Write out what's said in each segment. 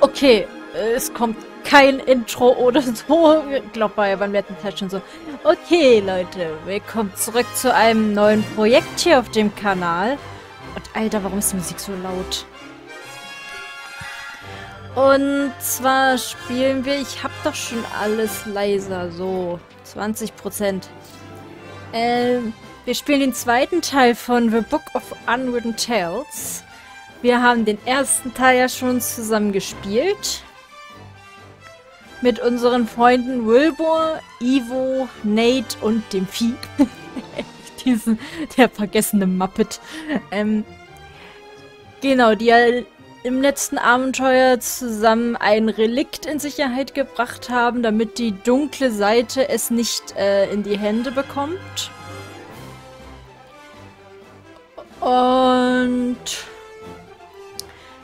Okay, es kommt kein Intro oder so. Ich glaube, beim letzten Teil schon so. Okay, Leute, willkommen zurück zu einem neuen Projekt hier auf dem Kanal. Und Alter, warum ist die Musik so laut? Und zwar spielen wir... Ich habe doch schon alles leiser, so 20%. Wir spielen den zweiten Teil von The Book of Unwritten Tales. Wir haben den ersten Teil ja schon zusammen gespielt. Mit unseren Freunden Wilbur, Ivo, Nate und dem Vieh. Der vergessene Muppet. Genau, die ja im letzten Abenteuer zusammen ein Relikt in Sicherheit gebracht haben, damit die dunkle Seite es nicht in die Hände bekommt. Und...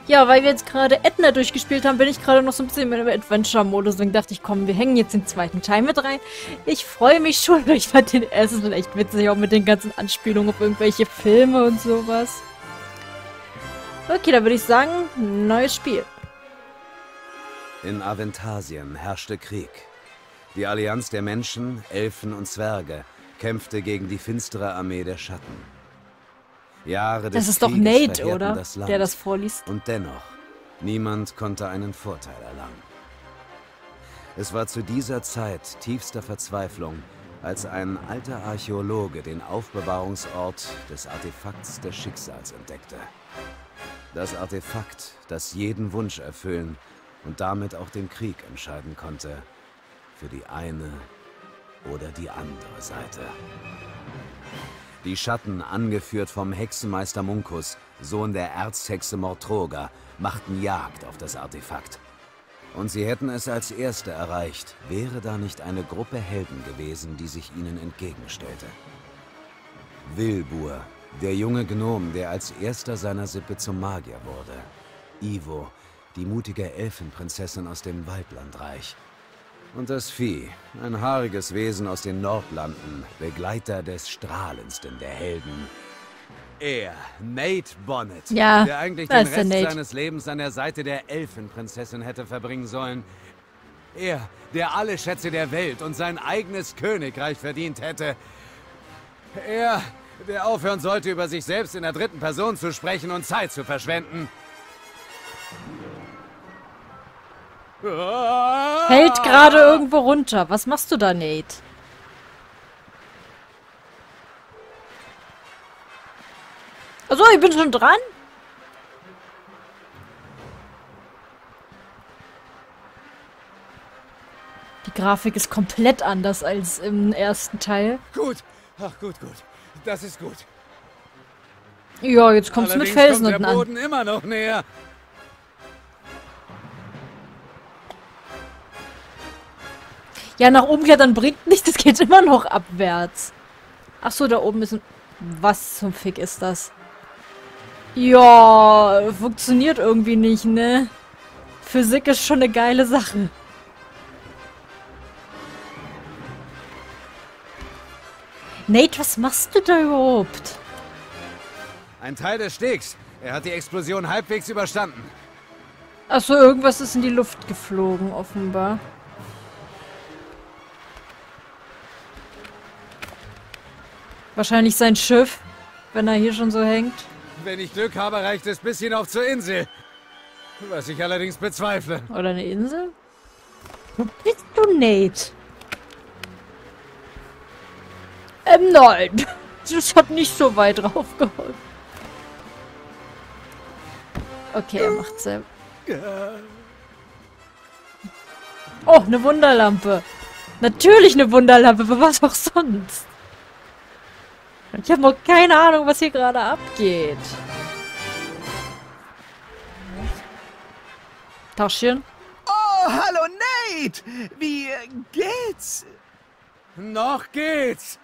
ja, weil wir jetzt gerade Edna durchgespielt haben, bin ich gerade noch so ein bisschen im Adventure-Modus. Deswegen dachte ich, komm, wir hängen jetzt den zweiten Teil mit rein. Ich freue mich schon, weil ich fand den ersten echt witzig, auch mit den ganzen Anspielungen auf irgendwelche Filme und sowas. Okay, dann würde ich sagen, neues Spiel. In Aventasien herrschte Krieg. Die Allianz der Menschen, Elfen und Zwerge kämpfte gegen die finstere Armee der Schatten. Jahre des Krieges verheerten das Land. Das ist doch Nate, oder? Das Land, der das vorliest. Und dennoch, niemand konnte einen Vorteil erlangen. Es war zu dieser Zeit tiefster Verzweiflung, als ein alter Archäologe den Aufbewahrungsort des Artefakts des Schicksals entdeckte. Das Artefakt, das jeden Wunsch erfüllen und damit auch den Krieg entscheiden konnte. Für die eine oder die andere Seite. Die Schatten, angeführt vom Hexenmeister Munkus, Sohn der Erzhexe Mortroga, machten Jagd auf das Artefakt. Und sie hätten es als Erste erreicht, wäre da nicht eine Gruppe Helden gewesen, die sich ihnen entgegenstellte. Wilbur, der junge Gnom, der als Erster seiner Sippe zum Magier wurde. Ivo, die mutige Elfenprinzessin aus dem Waldlandreich. Und das Vieh, ein haariges Wesen aus den Nordlanden, Begleiter des strahlendsten der Helden. Er, Nate Bonnet, ja, der eigentlich den Rest seines Lebens an der Seite der Elfenprinzessin hätte verbringen sollen. Er, der alle Schätze der Welt und sein eigenes Königreich verdient hätte. Er, der aufhören sollte, über sich selbst in der dritten Person zu sprechen und Zeit zu verschwenden. Fällt gerade irgendwo runter. Was machst du da, Nate? Achso, ich bin schon dran? Die Grafik ist komplett anders als im ersten Teil. Gut. Ach, gut, gut. Das ist gut. Ja, jetzt kommst du mit Felsen unten an. Allerdings kommt der Boden immer noch näher. Ja, nach oben klettern bringt nichts, das geht immer noch abwärts. Ach so, da oben ist ein... Was zum Fick ist das? Ja, funktioniert irgendwie nicht, ne? Physik ist schon eine geile Sache. Nate, was machst du da überhaupt? Ein Teil des Stegs. Er hat die Explosion halbwegs überstanden. Ach so, irgendwas ist in die Luft geflogen, offenbar. Wahrscheinlich sein Schiff, wenn er hier schon so hängt. Wenn ich Glück habe, reicht es bis hinauf zur Insel. Was ich allerdings bezweifle. Oder eine Insel? Wo bist du, Nate? Nein. Das hat nicht so weit raufgeholt. Okay, er macht's selber. Oh, eine Wunderlampe. Natürlich eine Wunderlampe, aber was auch sonst? Ich habe noch keine Ahnung, was hier gerade abgeht. Taschchen. Oh, hallo Nate! Wie geht's? Noch geht's.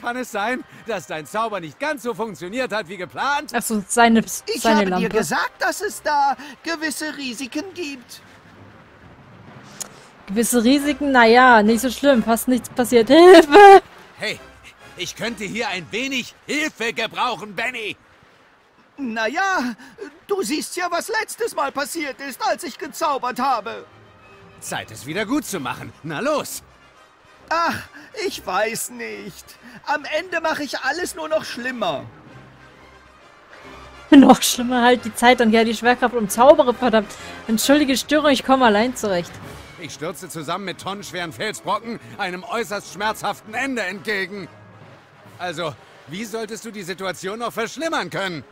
Kann es sein, dass dein Zauber nicht ganz so funktioniert hat wie geplant? Achso, seine Lampe. Ich habe dir gesagt, dass es da gewisse Risiken gibt. Gewisse Risiken? Naja, nicht so schlimm. Fast nichts passiert. Hilfe! Hey! Ich könnte hier ein wenig Hilfe gebrauchen, Benny! Naja, du siehst ja, was letztes Mal passiert ist, als ich gezaubert habe. Zeit, es wieder gut zu machen. Na los! Ach, ich weiß nicht. Am Ende mache ich alles nur noch schlimmer. Noch schlimmer, halt die Zeit und ja die Schwerkraft und zaubere, verdammt. Entschuldige Störung, ich komme allein zurecht. Ich stürzte zusammen mit tonnenschweren Felsbrocken einem äußerst schmerzhaften Ende entgegen. Also, wie solltest du die Situation noch verschlimmern können?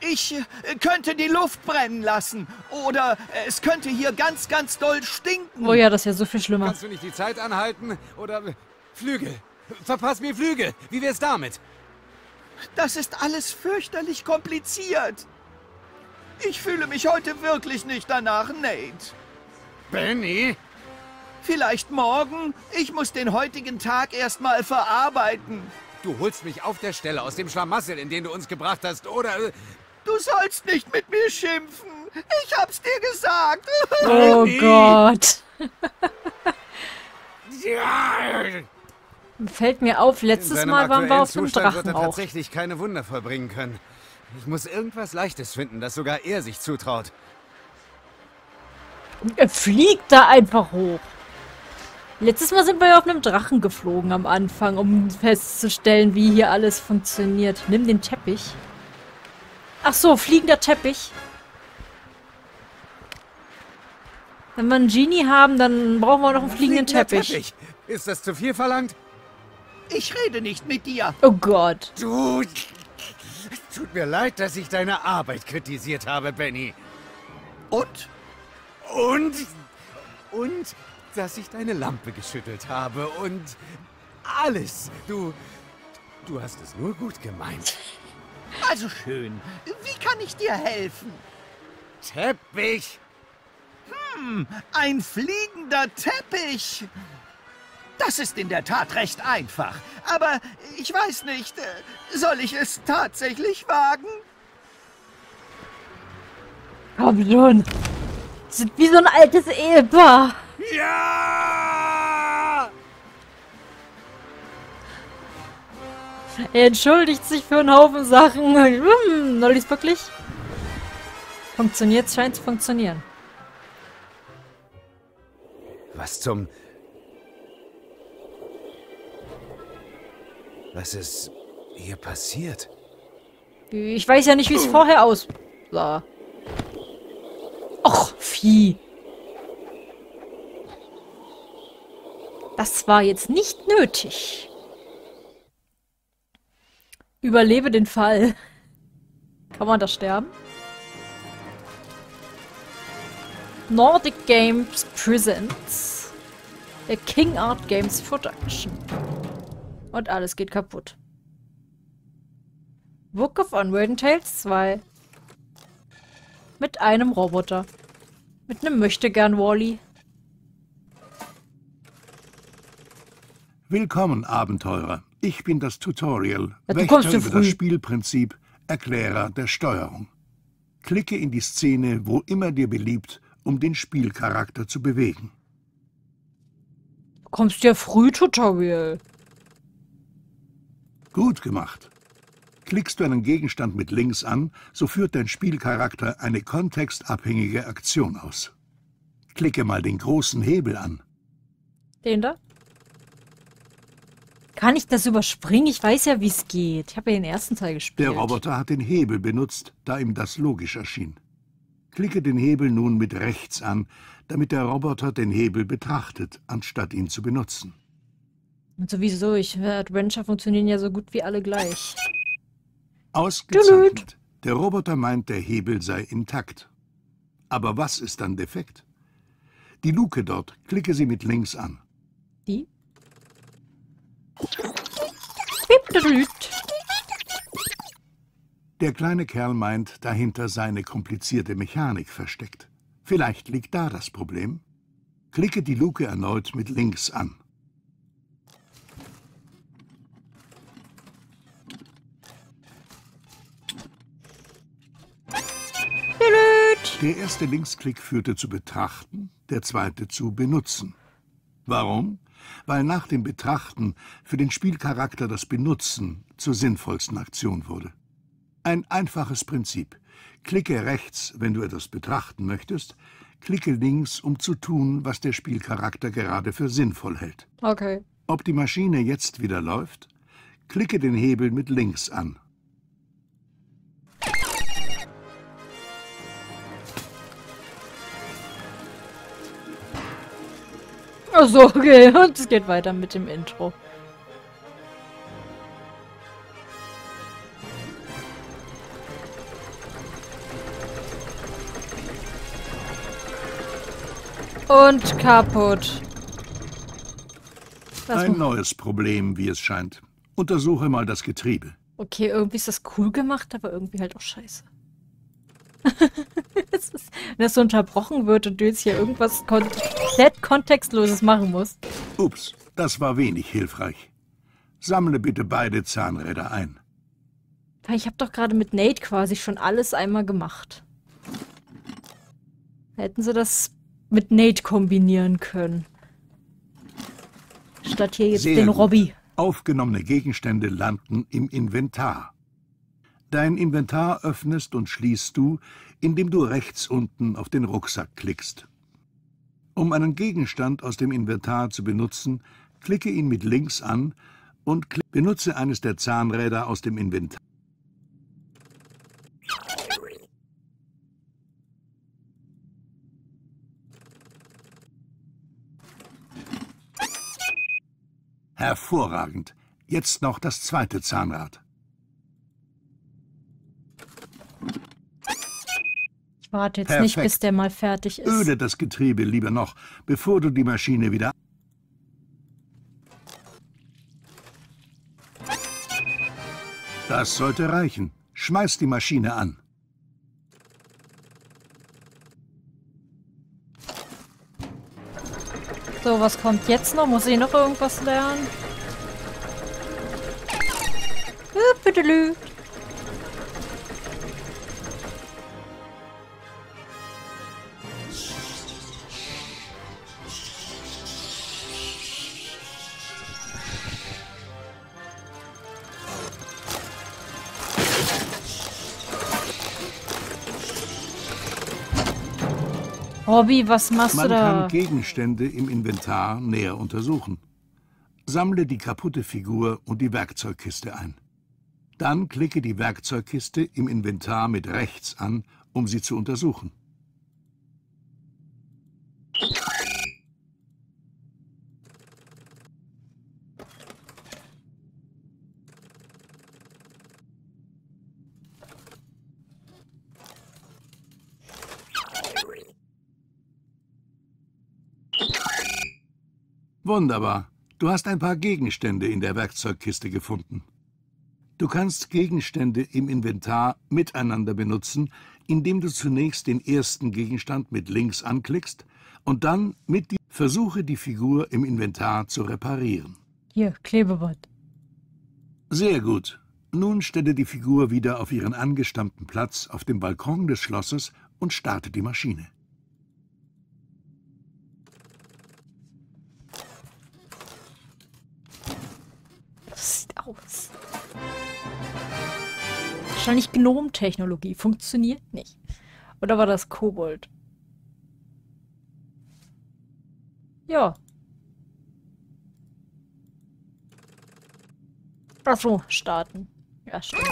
Ich könnte die Luft brennen lassen. Oder es könnte hier ganz, ganz doll stinken. Oh ja, das wäre so viel schlimmer. Kannst du nicht die Zeit anhalten? Oder Flügel. Verpass mir Flügel. Wie wär's damit? Das ist alles fürchterlich kompliziert. Ich fühle mich heute wirklich nicht danach, Nate. Benny? Vielleicht morgen? Ich muss den heutigen Tag erstmal verarbeiten. Du holst mich auf der Stelle aus dem Schlamassel, in den du uns gebracht hast, oder... Du sollst nicht mit mir schimpfen. Ich hab's dir gesagt. Oh Gott. Fällt mir auf, letztes Mal waren wir auf dem Drachen wird er tatsächlich keine Wunder verbringen können. Ich muss irgendwas Leichtes finden, das sogar er sich zutraut. Er fliegt da einfach hoch. Letztes Mal sind wir ja auf einem Drachen geflogen am Anfang, um festzustellen, wie hier alles funktioniert. Nimm den Teppich. Ach so, fliegender Teppich. Wenn wir einen Genie haben, dann brauchen wir noch einen fliegenden Teppich. Ist das zu viel verlangt? Ich rede nicht mit dir. Oh Gott. Du... Es tut mir leid, dass ich deine Arbeit kritisiert habe, Benny. Und? Und dass ich deine Lampe geschüttelt habe und alles. Du hast es nur gut gemeint. Also schön. Wie kann ich dir helfen? Teppich. Hm, ein fliegender Teppich. Das ist in der Tat recht einfach. Aber ich weiß nicht, soll ich es tatsächlich wagen? Komm schon. Sind wie so ein altes Ehepaar. Ja! Er entschuldigt sich für einen Haufen Sachen. Soll ich's wirklich? Funktioniert, scheint zu funktionieren. Was zum... Was ist hier passiert? Ich weiß ja nicht, wie es vorher aussah. Och, Vieh. Das war jetzt nicht nötig. Überlebe den Fall. Kann man da sterben? Nordic Games Presents. The King Art Games Production. Und alles geht kaputt. Book of Unwritten Tales 2. Mit einem Roboter. Mit einem Möchtegern-Wally. Willkommen, Abenteurer. Ich bin das Tutorial. Ja, Wächter über das Spielprinzip, Erklärer der Steuerung. Klicke in die Szene, wo immer dir beliebt, um den Spielcharakter zu bewegen. Du kommst ja früh, Tutorial. Gut gemacht. Klickst du einen Gegenstand mit links an, so führt dein Spielcharakter eine kontextabhängige Aktion aus. Klicke mal den großen Hebel an. Den da? Kann ich das überspringen? Ich weiß ja, wie es geht. Ich habe ja den ersten Teil gespielt. Der Roboter hat den Hebel benutzt, da ihm das logisch erschien. Klicke den Hebel nun mit rechts an, damit der Roboter den Hebel betrachtet, anstatt ihn zu benutzen. Und sowieso, Adventure funktionieren ja so gut wie alle gleich. Ausgezeichnet. Der Roboter meint, der Hebel sei intakt. Aber was ist dann defekt? Die Luke dort, klicke sie mit links an. Die? Der kleine Kerl meint, dahinter sei eine komplizierte Mechanik versteckt. Vielleicht liegt da das Problem. Klicke die Luke erneut mit links an. Der erste Linksklick führte zu Betrachten, der zweite zu Benutzen. Warum? Weil nach dem Betrachten für den Spielcharakter das Benutzen zur sinnvollsten Aktion wurde. Ein einfaches Prinzip. Klicke rechts, wenn du etwas betrachten möchtest, klicke links, um zu tun, was der Spielcharakter gerade für sinnvoll hält. Okay. Ob die Maschine jetzt wieder läuft, klicke den Hebel mit links an. Achso, okay. Und es geht weiter mit dem Intro. Und kaputt. Ein neues Problem, wie es scheint. Untersuche mal das Getriebe. Okay, irgendwie ist das cool gemacht, aber irgendwie halt auch scheiße. Wenn das so unterbrochen wird und du jetzt hier irgendwas komplett Kontextloses machen musst. Ups, das war wenig hilfreich. Sammle bitte beide Zahnräder ein. Ich habe doch gerade mit Nate quasi schon alles einmal gemacht. Hätten sie das mit Nate kombinieren können. Statt hier jetzt den Robby. Aufgenommene Gegenstände landen im Inventar. Dein Inventar öffnest und schließt du, indem du rechts unten auf den Rucksack klickst. Um einen Gegenstand aus dem Inventar zu benutzen, klicke ihn mit links an und benutze eines der Zahnräder aus dem Inventar. Hervorragend. Jetzt noch das zweite Zahnrad. Ich warte jetzt nicht, bis der mal fertig ist. Öle das Getriebe lieber noch, bevor du die Maschine wieder... Das sollte reichen. Schmeiß die Maschine an. So, was kommt jetzt noch? Muss ich noch irgendwas lernen? Robby, was machst du da? Man kann Gegenstände im Inventar näher untersuchen. Sammle die kaputte Figur und die Werkzeugkiste ein. Dann klicke die Werkzeugkiste im Inventar mit rechts an, um sie zu untersuchen. Wunderbar. Du hast ein paar Gegenstände in der Werkzeugkiste gefunden. Du kannst Gegenstände im Inventar miteinander benutzen, indem du zunächst den ersten Gegenstand mit links anklickst und dann mit versuche, die Figur im Inventar zu reparieren. Hier, Klebeband. Sehr gut. Nun stelle die Figur wieder auf ihren angestammten Platz auf dem Balkon des Schlosses und starte die Maschine. Aus. Wahrscheinlich Gnom-Technologie. Funktioniert nicht. Oder war das Kobold? Ja. Achso, starten. Ja, stimmt.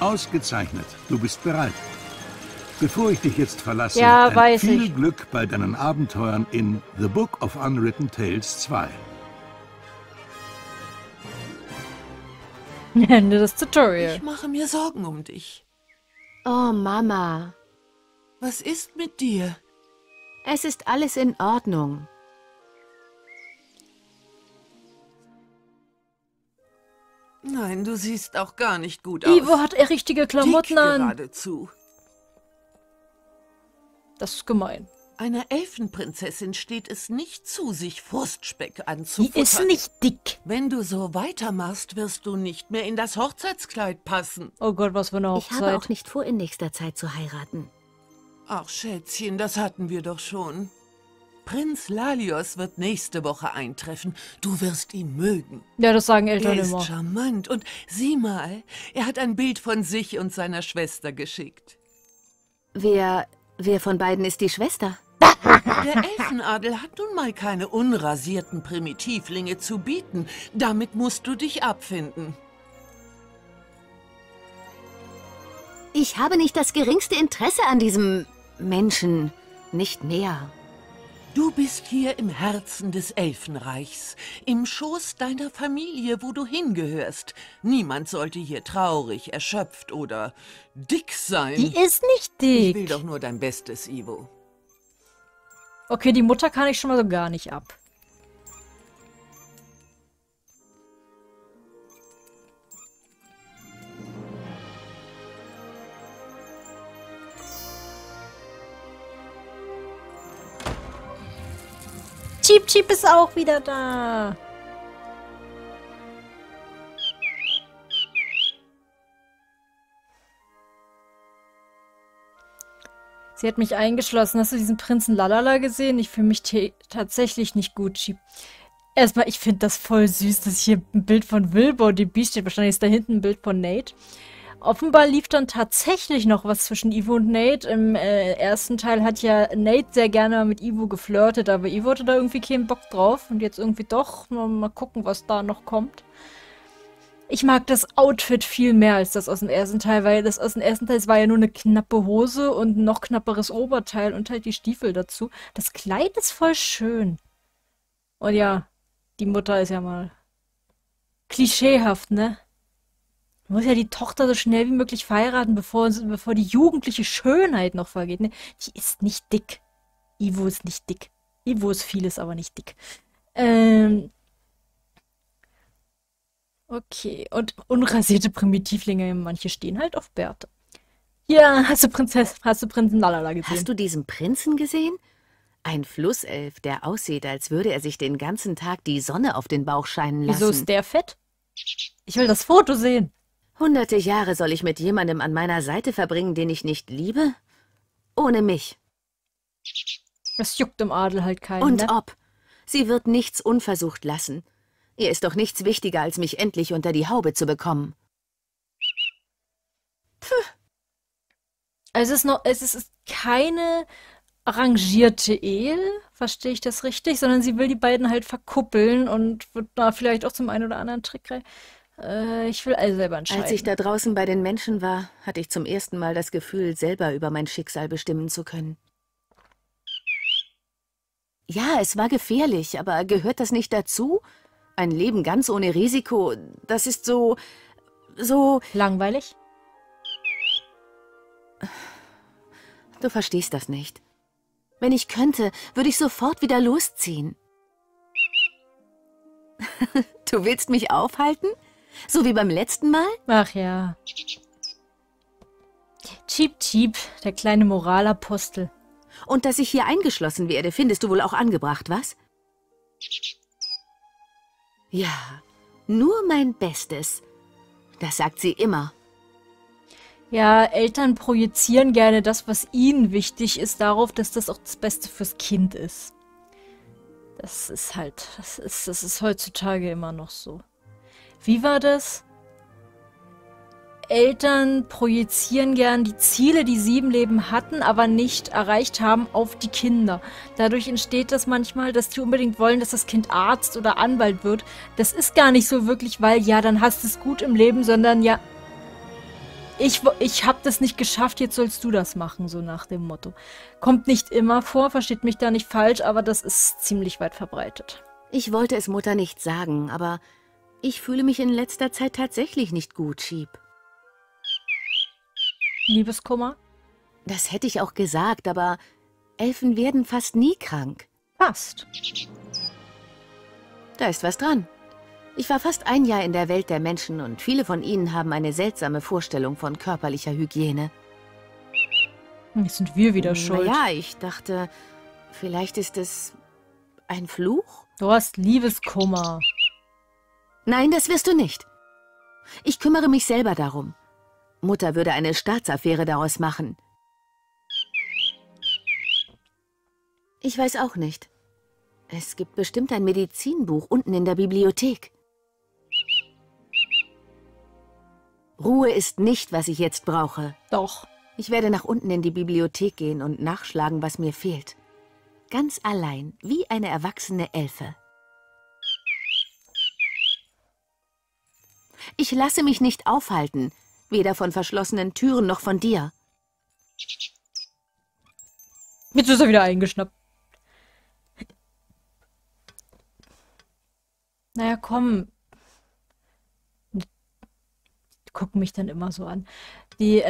Ausgezeichnet. Du bist bereit. Bevor ich dich jetzt verlasse, ja, viel Glück bei deinen Abenteuern in The Book of Unwritten Tales 2. Ende des Tutorials. Ich mache mir Sorgen um dich. Oh, Mama. Was ist mit dir? Es ist alles in Ordnung. Nein, du siehst auch gar nicht gut aus. Ivo hat richtige Klamotten an. Geradezu. Das ist gemein. Einer Elfenprinzessin steht es nicht zu, sich Frostspeck anzufuttern. Die ist nicht dick. Wenn du so weitermachst, wirst du nicht mehr in das Hochzeitskleid passen. Oh Gott, was für eine Hochzeit. Ich habe auch nicht vor, in nächster Zeit zu heiraten. Ach Schätzchen, das hatten wir doch schon. Prinz Lalios wird nächste Woche eintreffen. Du wirst ihn mögen. Ja, das sagen Eltern immer. Er ist charmant und sieh mal, er hat ein Bild von sich und seiner Schwester geschickt. Wer von beiden ist die Schwester? Der Elfenadel hat nun mal keine unrasierten Primitivlinge zu bieten. Damit musst du dich abfinden. Ich habe nicht das geringste Interesse an diesem Menschen. Nicht mehr. Du bist hier im Herzen des Elfenreichs, im Schoß deiner Familie, wo du hingehörst. Niemand sollte hier traurig, erschöpft oder dick sein. Die ist nicht dick. Ich will doch nur dein Bestes, Ivo. Okay, die Mutter kann ich schon mal so gar nicht ab. Tschiep ist auch wieder da. Sie hat mich eingeschlossen. Hast du diesen Prinzen Lalala gesehen? Ich fühle mich tatsächlich nicht gut, Tschiep. Erstmal, ich finde das voll süß, dass hier ein Bild von Wilbur und dem Bee steht. Wahrscheinlich ist da hinten ein Bild von Nate. Offenbar lief dann tatsächlich noch was zwischen Ivo und Nate. Im ersten Teil hat ja Nate sehr gerne mit Ivo geflirtet, aber Ivo hatte da irgendwie keinen Bock drauf. Und jetzt irgendwie doch. Mal gucken, was da noch kommt. Ich mag das Outfit viel mehr als das aus dem ersten Teil, weil das aus dem ersten Teil war ja nur eine knappe Hose und ein noch knapperes Oberteil und halt die Stiefel dazu. Das Kleid ist voll schön. Und ja, die Mutter ist ja mal klischeehaft, ne? Muss ja die Tochter so schnell wie möglich verheiraten, bevor die jugendliche Schönheit noch vergeht. Ne? Die ist nicht dick. Ivo ist nicht dick. Ivo ist vieles, aber nicht dick. Okay, und unrasierte Primitivlinge, manche stehen halt auf Bärte. Ja, hast du Prinzen Lalala gesehen? Hast du diesen Prinzen gesehen? Ein Flusself, der aussieht, als würde er sich den ganzen Tag die Sonne auf den Bauch scheinen lassen. Wieso ist der fett? Ich will das Foto sehen. Hunderte Jahre soll ich mit jemandem an meiner Seite verbringen, den ich nicht liebe? Ohne mich. Das juckt im Adel halt keinen. Und ne? Ob. Sie wird nichts unversucht lassen. Ihr ist doch nichts wichtiger, als mich endlich unter die Haube zu bekommen. Puh. Also es ist keine arrangierte Ehe, verstehe ich das richtig, sondern sie will die beiden halt verkuppeln und wird da vielleicht auch zum einen oder anderen Trick rein. Ich will also selber entscheiden. Als ich da draußen bei den Menschen war, hatte ich zum ersten Mal das Gefühl, selber über mein Schicksal bestimmen zu können. Ja, es war gefährlich, aber gehört das nicht dazu? Ein Leben ganz ohne Risiko, das ist so... Langweilig? Du verstehst das nicht. Wenn ich könnte, würde ich sofort wieder losziehen. Du willst mich aufhalten? So wie beim letzten Mal? Ach ja. Tschiep, der kleine Moralapostel. Und dass ich hier eingeschlossen werde, findest du wohl auch angebracht, was? Ja, nur mein Bestes. Das sagt sie immer. Ja, Eltern projizieren gerne das, was ihnen wichtig ist, darauf, dass das auch das Beste fürs Kind ist. Das ist heutzutage immer noch so. Wie war das? Eltern projizieren gern die Ziele, die sie im Leben hatten, aber nicht erreicht haben, auf die Kinder. Dadurch entsteht das manchmal, dass die unbedingt wollen, dass das Kind Arzt oder Anwalt wird. Das ist gar nicht so wirklich, weil ja, dann hast du es gut im Leben, sondern ja, ich habe das nicht geschafft, jetzt sollst du das machen, so nach dem Motto. Kommt nicht immer vor, versteht mich da nicht falsch, aber das ist ziemlich weit verbreitet. Ich wollte es Mutter nicht sagen, aber ich fühle mich in letzter Zeit tatsächlich nicht gut, Tschiep. Liebeskummer? Das hätte ich auch gesagt, aber Elfen werden fast nie krank. Fast. Da ist was dran. Ich war fast ein Jahr in der Welt der Menschen und viele von ihnen haben eine seltsame Vorstellung von körperlicher Hygiene. Jetzt sind wir wieder schuld. Ja, ich dachte, vielleicht ist es ein Fluch? Du hast Liebeskummer. Nein, das wirst du nicht. Ich kümmere mich selber darum. Mutter würde eine Staatsaffäre daraus machen. Ich weiß auch nicht. Es gibt bestimmt ein Medizinbuch unten in der Bibliothek. Ruhe ist nicht, was ich jetzt brauche. Doch. Ich werde nach unten in die Bibliothek gehen und nachschlagen, was mir fehlt. Ganz allein, wie eine erwachsene Elfe. Ich lasse mich nicht aufhalten, weder von verschlossenen Türen noch von dir. Jetzt ist er wieder eingeschnappt. Naja, komm. Die gucken mich dann immer so an. Die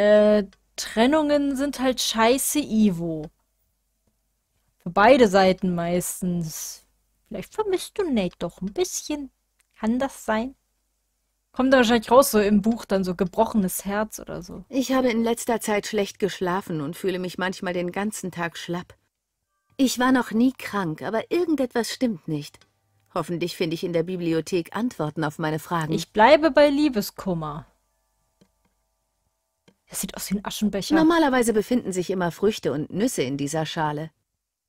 Trennungen sind halt scheiße, Ivo. Für beide Seiten meistens. Vielleicht vermisst du Nate doch ein bisschen. Kann das sein? Kommt da wahrscheinlich raus, so im Buch dann so gebrochenes Herz oder so. Ich habe in letzter Zeit schlecht geschlafen und fühle mich manchmal den ganzen Tag schlapp. Ich war noch nie krank, aber irgendetwas stimmt nicht. Hoffentlich finde ich in der Bibliothek Antworten auf meine Fragen. Ich bleibe bei Liebeskummer. Das sieht aus wie ein Aschenbecher. Normalerweise befinden sich immer Früchte und Nüsse in dieser Schale.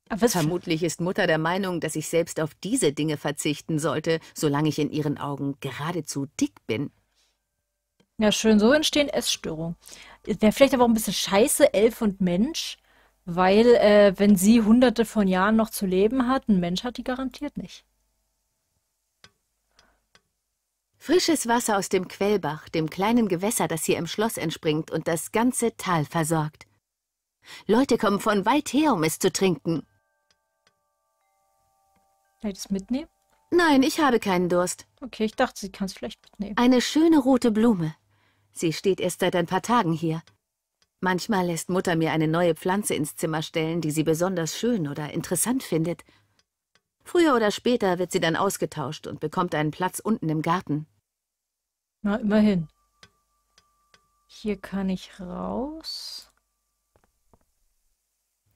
Aber vermutlich ist Mutter der Meinung, dass ich selbst auf diese Dinge verzichten sollte, solange ich in ihren Augen geradezu dick bin. Ja, schön, so entstehen Essstörungen. Wäre vielleicht aber auch ein bisschen scheiße, Elf und Mensch, weil wenn sie hunderte von Jahren noch zu leben hat, ein Mensch hat die garantiert nicht. Frisches Wasser aus dem Quellbach, dem kleinen Gewässer, das hier im Schloss entspringt und das ganze Tal versorgt. Leute kommen von weit her, um es zu trinken. Kann ich das mitnehmen? Nein, ich habe keinen Durst. Okay, ich dachte, sie kann es vielleicht mitnehmen. Eine schöne rote Blume. Sie steht erst seit ein paar Tagen hier. Manchmal lässt Mutter mir eine neue Pflanze ins Zimmer stellen, die sie besonders schön oder interessant findet. Früher oder später wird sie dann ausgetauscht und bekommt einen Platz unten im Garten. Na, immerhin. Hier kann ich raus.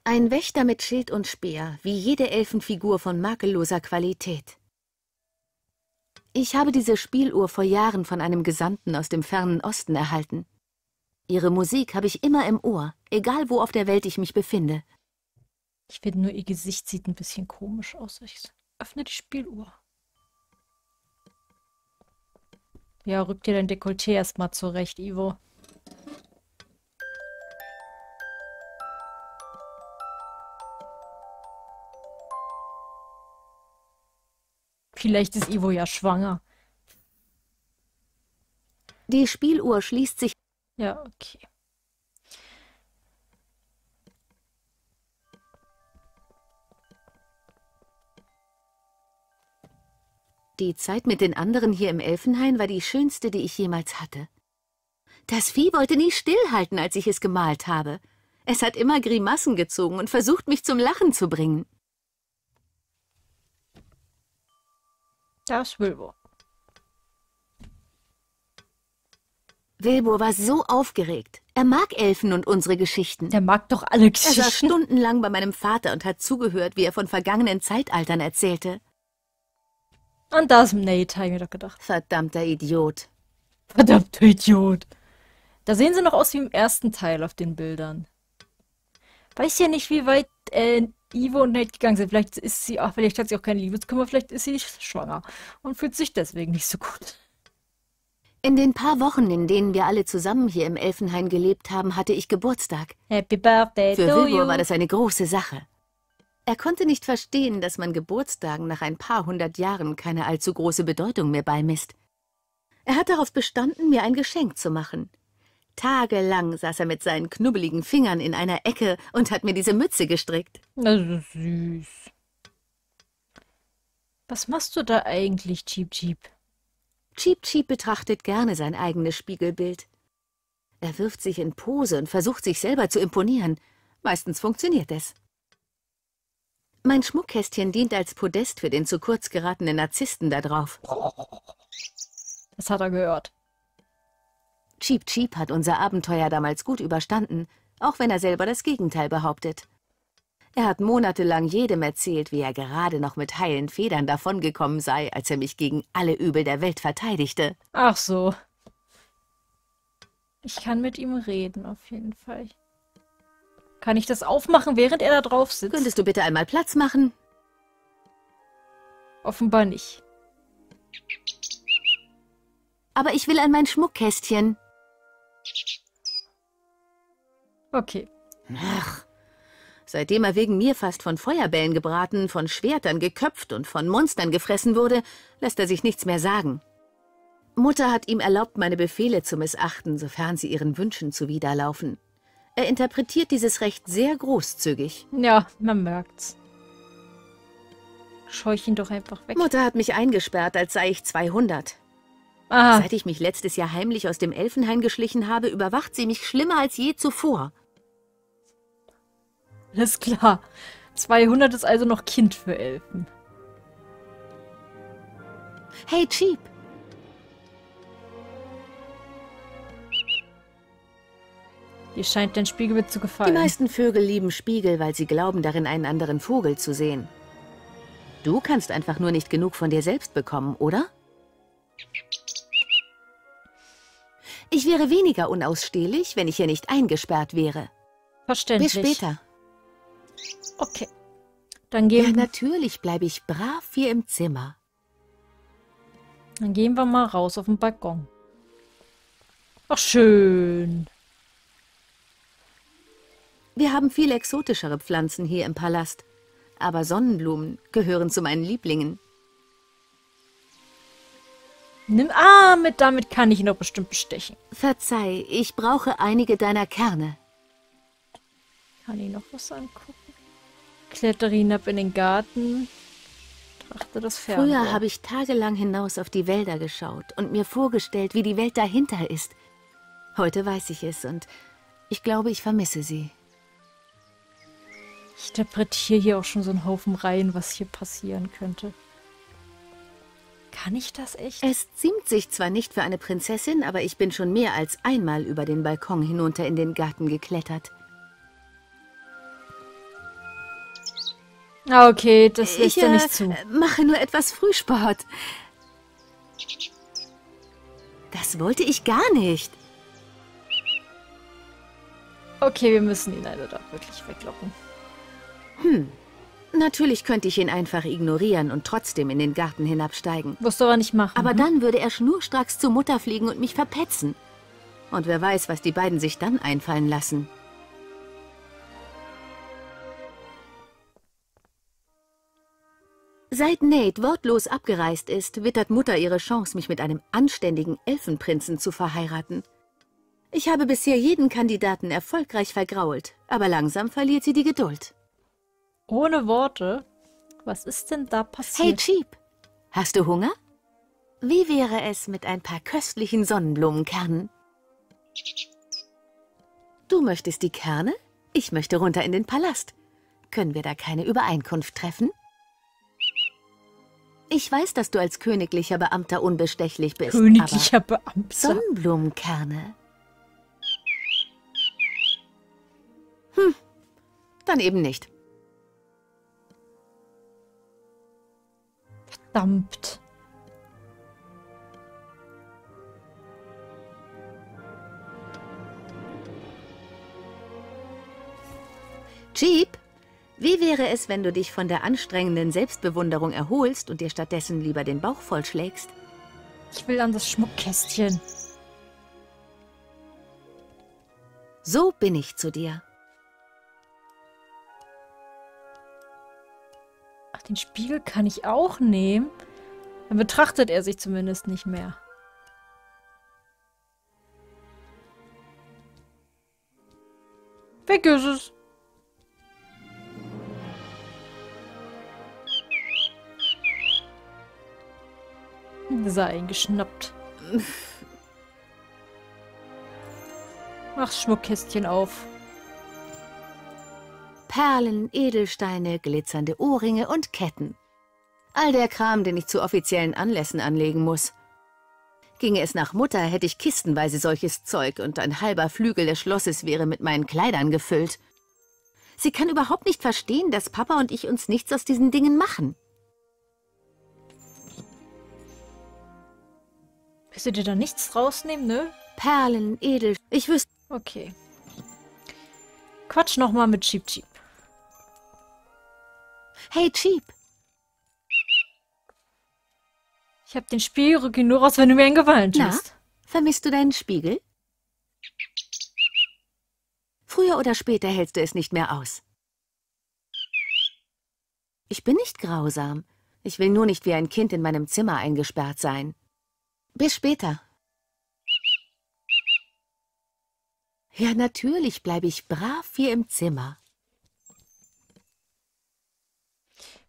Ein Wächter mit Schild und Speer, wie jede Elfenfigur von makelloser Qualität. Ich habe diese Spieluhr vor Jahren von einem Gesandten aus dem fernen Osten erhalten. Ihre Musik habe ich immer im Ohr, egal wo auf der Welt ich mich befinde. Ich finde nur, ihr Gesicht sieht ein bisschen komisch aus. Ich öffne die Spieluhr. Ja, rück dir dein Dekolleté erstmal zurecht, Ivo. Vielleicht ist Ivo ja schwanger. Die Spieluhr schließt sich... Ja, okay. Die Zeit mit den anderen hier im Elfenhain war die schönste, die ich jemals hatte. Das Vieh wollte nie stillhalten, als ich es gemalt habe. Es hat immer Grimassen gezogen und versucht, mich zum Lachen zu bringen. Das Wilbur. Wilbur war so aufgeregt. Er mag Elfen und unsere Geschichten. Er mag doch alle Geschichten. Er saß stundenlang bei meinem Vater und hat zugehört, wie er von vergangenen Zeitaltern erzählte. Und das Nate, habe ich mir doch gedacht. Verdammter Idiot. Verdammter Idiot. Da sehen sie noch aus wie im ersten Teil auf den Bildern. Weiß ja nicht, wie weit Ivo und Nate gegangen sind. Vielleicht ist sie, vielleicht hat sie auch keine Liebeskummer, vielleicht ist sie schwanger und fühlt sich deswegen nicht so gut. In den paar Wochen, in denen wir alle zusammen hier im Elfenhain gelebt haben, hatte ich Geburtstag. Happy Birthday to you. Für Wilbur war das eine große Sache. Er konnte nicht verstehen, dass man Geburtstagen nach ein paar hundert Jahren keine allzu große Bedeutung mehr beimisst. Er hat darauf bestanden, mir ein Geschenk zu machen. Tagelang saß er mit seinen knubbeligen Fingern in einer Ecke und hat mir diese Mütze gestrickt. Das ist süß. Was machst du da eigentlich, Tschiep Tschiep? Tschiep Tschiep betrachtet gerne sein eigenes Spiegelbild. Er wirft sich in Pose und versucht, sich selber zu imponieren. Meistens funktioniert es. Mein Schmuckkästchen dient als Podest für den zu kurz geratenen Narzissten da drauf. Das hat er gehört. Tschiep Tschiep hat unser Abenteuer damals gut überstanden, auch wenn er selber das Gegenteil behauptet. Er hat monatelang jedem erzählt, wie er gerade noch mit heilen Federn davongekommen sei, als er mich gegen alle Übel der Welt verteidigte. Ach so. Ich kann mit ihm reden, auf jeden Fall. Kann ich das aufmachen, während er da drauf sitzt? Könntest du bitte einmal Platz machen? Offenbar nicht. Aber ich will an mein Schmuckkästchen. Okay. Ach, seitdem er wegen mir fast von Feuerbällen gebraten, von Schwertern geköpft und von Monstern gefressen wurde, lässt er sich nichts mehr sagen. Mutter hat ihm erlaubt, meine Befehle zu missachten, sofern sie ihren Wünschen zuwiderlaufen. Er interpretiert dieses Recht sehr großzügig. Ja, man merkt's. Scheuch ihn doch einfach weg. Mutter hat mich eingesperrt, als sei ich 200. Aha. Seit ich mich letztes Jahr heimlich aus dem Elfenhain geschlichen habe, überwacht sie mich schlimmer als je zuvor. Alles klar. 200 ist also noch Kind für Elfen. Hey, Tschiep. Dir scheint dein Spiegelbild zu gefallen. Die meisten Vögel lieben Spiegel, weil sie glauben, darin einen anderen Vogel zu sehen. Du kannst einfach nur nicht genug von dir selbst bekommen, oder? Ich wäre weniger unausstehlich, wenn ich hier nicht eingesperrt wäre. Verständlich. Bis später. Okay. Dann gehen wir... Ja, natürlich bleibe ich brav hier im Zimmer. Dann gehen wir mal raus auf den Balkon. Ach, schön. Wir haben viel exotischere Pflanzen hier im Palast, aber Sonnenblumen gehören zu meinen Lieblingen. Nimm... Ah, damit kann ich ihn doch bestimmt bestechen. Verzeih, ich brauche einige deiner Kerne. Kann ich noch was angucken? Klettere hinab in den Garten. Trachte das Fernrohr. Früher habe ich tagelang hinaus auf die Wälder geschaut und mir vorgestellt, wie die Welt dahinter ist. Heute weiß ich es und ich glaube, ich vermisse sie. Ich interpretiere hier auch schon so einen Haufen Reihen, was hier passieren könnte. Kann ich das echt? Es ziemt sich zwar nicht für eine Prinzessin, aber ich bin schon mehr als einmal über den Balkon hinunter in den Garten geklettert. Ah, okay, das lässt ja nicht zu. Ich mache nur etwas Frühsport. Das wollte ich gar nicht. Okay, wir müssen ihn leider doch wirklich weglocken. Hm. Natürlich könnte ich ihn einfach ignorieren und trotzdem in den Garten hinabsteigen. Wirst du aber nicht machen. Aber dann würde er schnurstracks zu Mutter fliegen und mich verpetzen. Und wer weiß, was die beiden sich dann einfallen lassen. Seit Nate wortlos abgereist ist, wittert Mutter ihre Chance, mich mit einem anständigen Elfenprinzen zu verheiraten. Ich habe bisher jeden Kandidaten erfolgreich vergrault, aber langsam verliert sie die Geduld. Ohne Worte? Was ist denn da passiert? Hey, Tschiep! Hast du Hunger? Wie wäre es mit ein paar köstlichen Sonnenblumenkernen? Du möchtest die Kerne? Ich möchte runter in den Palast. Können wir da keine Übereinkunft treffen? Ich weiß, dass du als königlicher Beamter unbestechlich bist, königlicher Beamter? Sonnenblumenkerne. Hm, dann eben nicht. Verdammt. Tschiep, wie wäre es, wenn du dich von der anstrengenden Selbstbewunderung erholst und dir stattdessen lieber den Bauch vollschlägst? Ich will an das Schmuckkästchen. So bin ich zu dir. Den Spiegel kann ich auch nehmen. Dann betrachtet er sich zumindest nicht mehr. Weg ist es. Ist er eingeschnappt. Mach Schmuckkästchen auf. Perlen, Edelsteine, glitzernde Ohrringe und Ketten. All der Kram, den ich zu offiziellen Anlässen anlegen muss. Ginge es nach Mutter, hätte ich kistenweise solches Zeug und ein halber Flügel des Schlosses wäre mit meinen Kleidern gefüllt. Sie kann überhaupt nicht verstehen, dass Papa und ich uns nichts aus diesen Dingen machen. Willst du dir da nichts rausnehmen, ne? Perlen, Edelsteine, ich wüsste... Okay. Quatsch nochmal mit Tschiep Tschiep. Hey, Tschiep! Ich habe den Spiegelrücken nur raus, wenn du mir einen Gefallen tust. Na, vermisst du deinen Spiegel? Früher oder später hältst du es nicht mehr aus. Ich bin nicht grausam. Ich will nur nicht wie ein Kind in meinem Zimmer eingesperrt sein. Bis später. Ja, natürlich bleibe ich brav hier im Zimmer.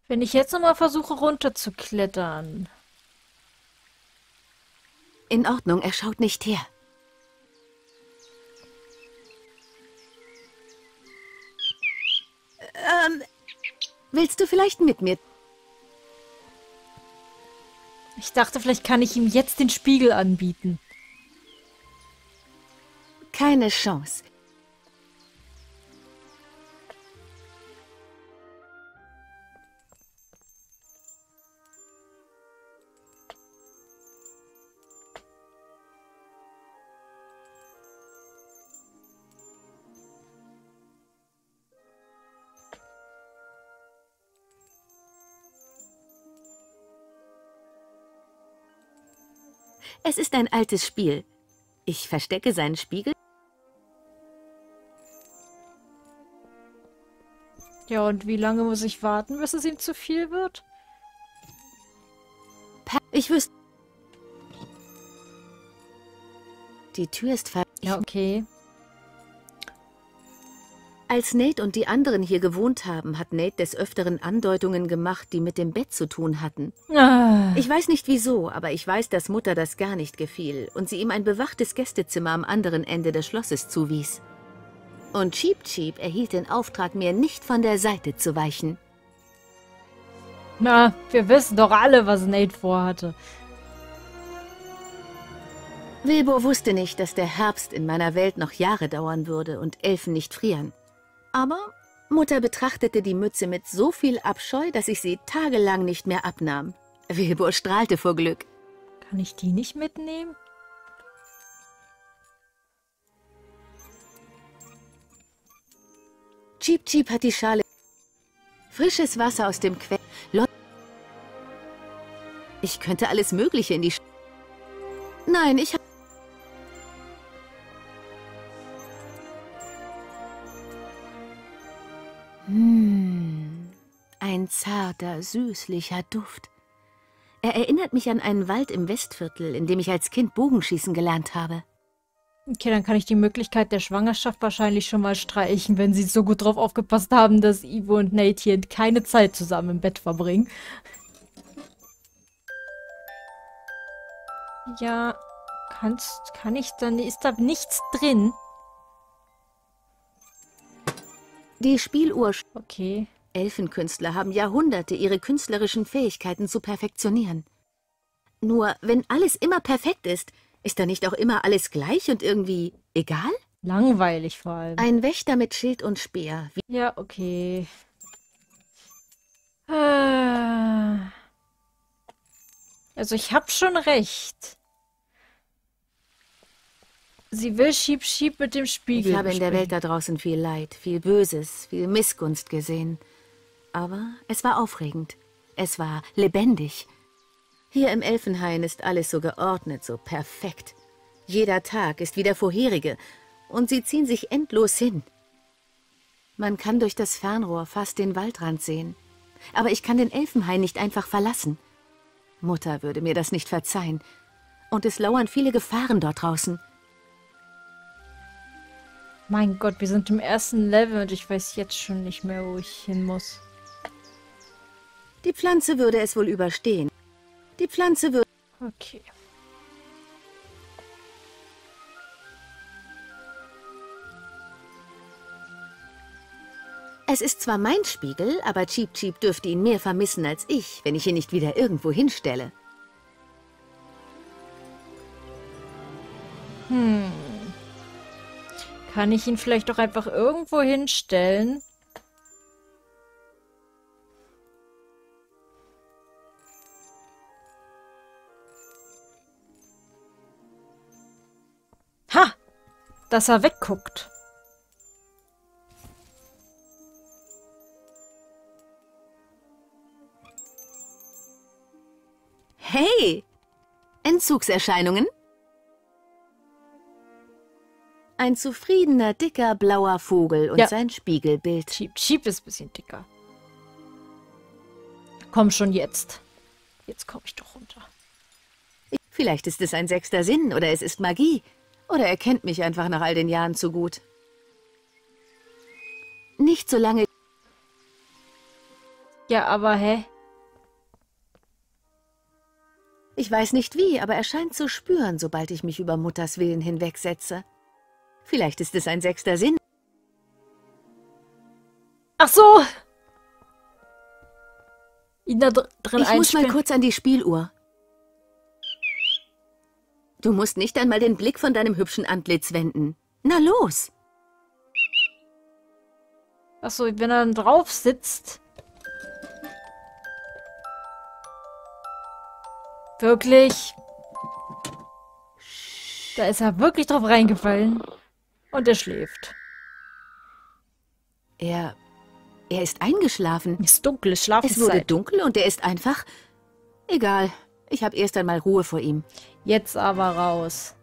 Wenn ich jetzt nochmal versuche, runterzuklettern. In Ordnung, er schaut nicht her. Willst du vielleicht mit mir? Ich dachte, vielleicht kann ich ihm jetzt den Spiegel anbieten. Keine Chance. Es ist ein altes Spiel. Ich verstecke seinen Spiegel. Ja, und wie lange muss ich warten, bis es ihm zu viel wird? Ich wüsste... Die Tür ist ver... Ja, okay. Als Nate und die anderen hier gewohnt haben, hat Nate des Öfteren Andeutungen gemacht, die mit dem Bett zu tun hatten. Ich weiß nicht wieso, aber ich weiß, dass Mutter das gar nicht gefiel und sie ihm ein bewachtes Gästezimmer am anderen Ende des Schlosses zuwies. Und Tschiep erhielt den Auftrag, mir nicht von der Seite zu weichen. Na, wir wissen doch alle, was Nate vorhatte. Wilbur wusste nicht, dass der Herbst in meiner Welt noch Jahre dauern würde und Elfen nicht frieren. Aber Mutter betrachtete die Mütze mit so viel Abscheu, dass ich sie tagelang nicht mehr abnahm. Wilbur strahlte vor Glück. Kann ich die nicht mitnehmen? Tschiep hat die Schale. Frisches Wasser aus dem Quell. Ich könnte alles Mögliche in die Schale. Nein, ich habe... Ein zarter, süßlicher Duft. Er erinnert mich an einen Wald im Westviertel, in dem ich als Kind Bogenschießen gelernt habe. Okay, dann kann ich die Möglichkeit der Schwangerschaft wahrscheinlich schon mal streichen, wenn sie so gut drauf aufgepasst haben, dass Ivo und Nate hier keine Zeit zusammen im Bett verbringen. Ja, kann ich dann... Ist da nichts drin? Die Spieluhr... Okay... Elfenkünstler haben Jahrhunderte, ihre künstlerischen Fähigkeiten zu perfektionieren. Nur, wenn alles immer perfekt ist, ist da nicht auch immer alles gleich und irgendwie egal? Langweilig vor allem. Ein Wächter mit Schild und Speer. Ja, okay. Also ich hab schon recht. Sie will Tschiep mit dem Spiegel. Ich habe in der Welt da draußen viel Leid, viel Böses, viel Missgunst gesehen. Aber es war aufregend. Es war lebendig. Hier im Elfenhain ist alles so geordnet, so perfekt. Jeder Tag ist wie der vorherige und sie ziehen sich endlos hin. Man kann durch das Fernrohr fast den Waldrand sehen. Aber ich kann den Elfenhain nicht einfach verlassen. Mutter würde mir das nicht verzeihen. Und es lauern viele Gefahren dort draußen. Mein Gott, wir sind im ersten Level und ich weiß jetzt schon nicht mehr, wo ich hin muss. Die Pflanze würde es wohl überstehen. Die Pflanze würde... Okay. Es ist zwar mein Spiegel, aber Tschiep dürfte ihn mehr vermissen als ich, wenn ich ihn nicht wieder irgendwo hinstelle. Kann ich ihn vielleicht doch einfach irgendwo hinstellen? Ha! Dass er wegguckt. Hey, Entzugserscheinungen? Ein zufriedener, dicker, blauer Vogel und sein Spiegelbild. Tschiep ist ein bisschen dicker. Komm schon jetzt. Jetzt komme ich doch runter. Vielleicht ist es ein sechster Sinn oder es ist Magie. Oder er kennt mich einfach nach all den Jahren zu gut. Nicht so lange... Ja, aber hä? Ich weiß nicht wie, aber er scheint zu spüren, sobald ich mich über Mutters Willen hinwegsetze. Vielleicht ist es ein sechster Sinn. Ach so! Ihn da drin ich muss mal kurz an die Spieluhr. Du musst nicht einmal den Blick von deinem hübschen Antlitz wenden. Na los! Ach so, wenn er dann drauf sitzt... Wirklich? Da ist er wirklich drauf reingefallen. Und er schläft. Er ist eingeschlafen. Es ist dunkel, Schlafenszeit. Es wurde dunkel und er ist einfach... Egal, ich habe erst einmal Ruhe vor ihm. Jetzt aber raus.